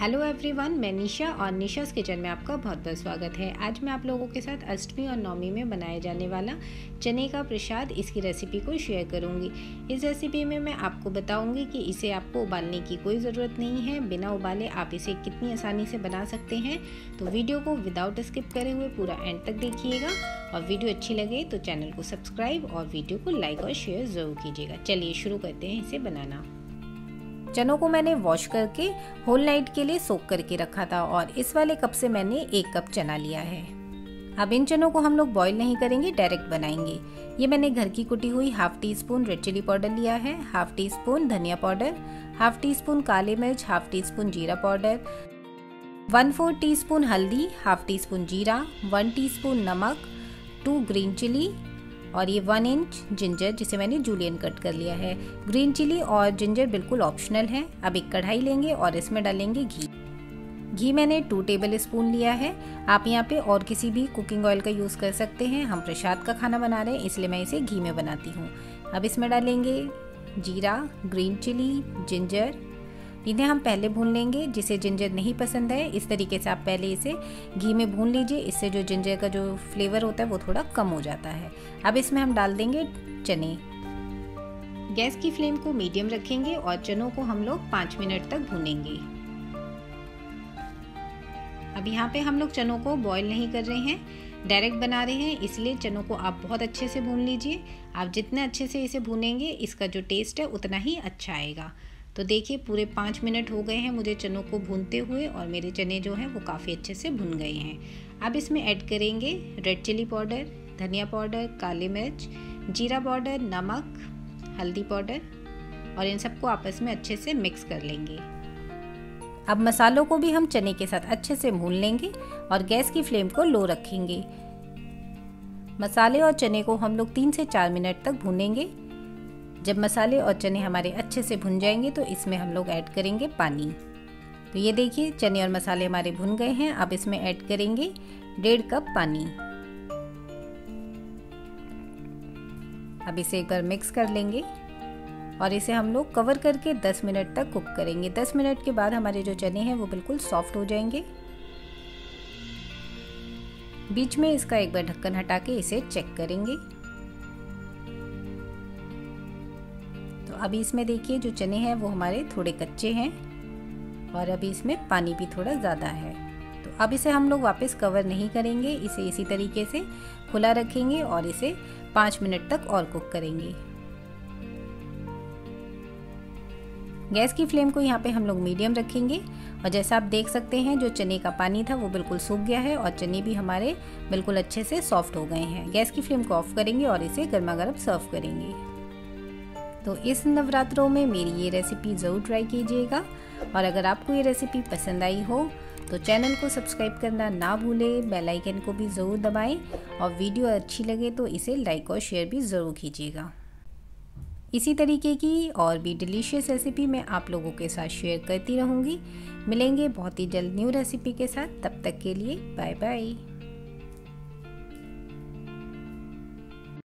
Hello everyone, मैं निशा और निशाज़ kitchen में आपका बहुत बहुत स्वागत है। आज मैं आप लोगों के साथ अष्टमी और नवमी में बनाया जाने वाला चने का प्रसाद, इसकी रेसिपी को शेयर करूंगी। इस रेसिपी में मैं आपको बताऊंगी कि इसे आपको उबालने की कोई ज़रूरत नहीं है, बिना उबाले आप इसे कितनी आसानी से बना सकते हैं। तो वीडियो को विदाउट स्किप करे हुए पूरा एंड तक देखिएगा और वीडियो अच्छी लगे तो चैनल को सब्सक्राइब और वीडियो को लाइक और शेयर ज़रूर कीजिएगा। चलिए शुरू करते हैं इसे बनाना। चनों को मैंने वॉश करके होल नाइट के लिए सोक करके रखा था और इस वाले कप से मैंने 1 कप चना लिया है। अब इन चनों को हम लोग बॉईल नहीं करेंगे, डायरेक्ट बनाएंगे। ये मैंने घर की कुटी हुई 1/2 टीस्पून रेड चिली पाउडर लिया है, 1/2 टीस्पून धनिया पाउडर, 1/2 टीस्पून काले मिर्च, 1/2 टीस्पून जीरा पाउडर, 1/4 टीस्पून हल्दी, 1/2 टीस्पून जीरा, 1 टीस्पून नमक, 2 ग्रीन चिली और ये 1 इंच जिंजर जिसे मैंने जूलियन कट कर लिया है। ग्रीन चिली और जिंजर बिल्कुल ऑप्शनल है। अब एक कढ़ाई लेंगे और इसमें डालेंगे घी मैंने 2 टेबल स्पून लिया है। आप यहाँ पे और किसी भी कुकिंग ऑयल का यूज़ कर सकते हैं। हम प्रसाद का खाना बना रहे हैं इसलिए मैं इसे घी में बनाती हूँ। अब इसमें डालेंगे जीरा, ग्रीन चिली, जिंजर। इन्हें हम पहले भून लेंगे। जिसे जिंजर नहीं पसंद है इस तरीके से आप पहले इसे घी में भून लीजिए, इससे जो जिंजर का जो फ्लेवर होता है वो थोड़ा कम हो जाता है। अब इसमें हम डाल देंगे चने। गैस की फ्लेम को मीडियम रखेंगे और चनों को हम लोग 5 मिनट तक भूनेंगे। अब यहाँ पे हम लोग चनों को बॉईल नहीं कर रहे हैं, डायरेक्ट बना रहे हैं, इसलिए चनों को आप बहुत अच्छे से भून लीजिए। आप जितने अच्छे से इसे भूनेंगे इसका जो टेस्ट है उतना ही अच्छा आएगा। तो देखिए पूरे 5 मिनट हो गए हैं मुझे चनों को भूनते हुए और मेरे चने जो हैं वो काफ़ी अच्छे से भुन गए हैं। अब इसमें ऐड करेंगे रेड चिली पाउडर, धनिया पाउडर, काली मिर्च, जीरा पाउडर, नमक, हल्दी पाउडर और इन सबको आपस में अच्छे से मिक्स कर लेंगे। अब मसालों को भी हम चने के साथ अच्छे से भून लेंगे और गैस की फ्लेम को लो रखेंगे। मसाले और चने को हम लोग 3 से 4 मिनट तक भूनेंगे। जब मसाले और चने हमारे अच्छे से भुन जाएंगे तो इसमें हम लोग ऐड करेंगे पानी। तो ये देखिए चने और मसाले हमारे भुन गए हैं। अब इसमें ऐड करेंगे 1.5 कप पानी। अब इसे एक बार मिक्स कर लेंगे और इसे हम लोग कवर करके 10 मिनट तक कुक करेंगे। 10 मिनट के बाद हमारे जो चने हैं वो बिल्कुल सॉफ्ट हो जाएंगे। बीच में इसका एक बार ढक्कन हटा के इसे चेक करेंगे। तो अभी इसमें देखिए जो चने हैं वो हमारे थोड़े कच्चे हैं और अभी इसमें पानी भी थोड़ा ज़्यादा है। तो अब इसे हम लोग वापस कवर नहीं करेंगे, इसे इसी तरीके से खुला रखेंगे और इसे 5 मिनट तक और कुक करेंगे। गैस की फ्लेम को यहाँ पे हम लोग मीडियम रखेंगे और जैसा आप देख सकते हैं जो चने का पानी था वो बिल्कुल सूख गया है और चने भी हमारे बिल्कुल अच्छे से सॉफ्ट हो गए हैं। गैस की फ्लेम को ऑफ करेंगे और इसे गर्मा गर्म सर्व करेंगे। तो इस नवरात्रों में मेरी ये रेसिपी ज़रूर ट्राई कीजिएगा और अगर आपको ये रेसिपी पसंद आई हो तो चैनल को सब्सक्राइब करना ना भूलें, बेल आइकन को भी ज़रूर दबाएं और वीडियो अच्छी लगे तो इसे लाइक और शेयर भी ज़रूर कीजिएगा। इसी तरीके की और भी डिलीशियस रेसिपी मैं आप लोगों के साथ शेयर करती रहूँगी। मिलेंगे बहुत ही जल्द न्यू रेसिपी के साथ, तब तक के लिए बाय बाय।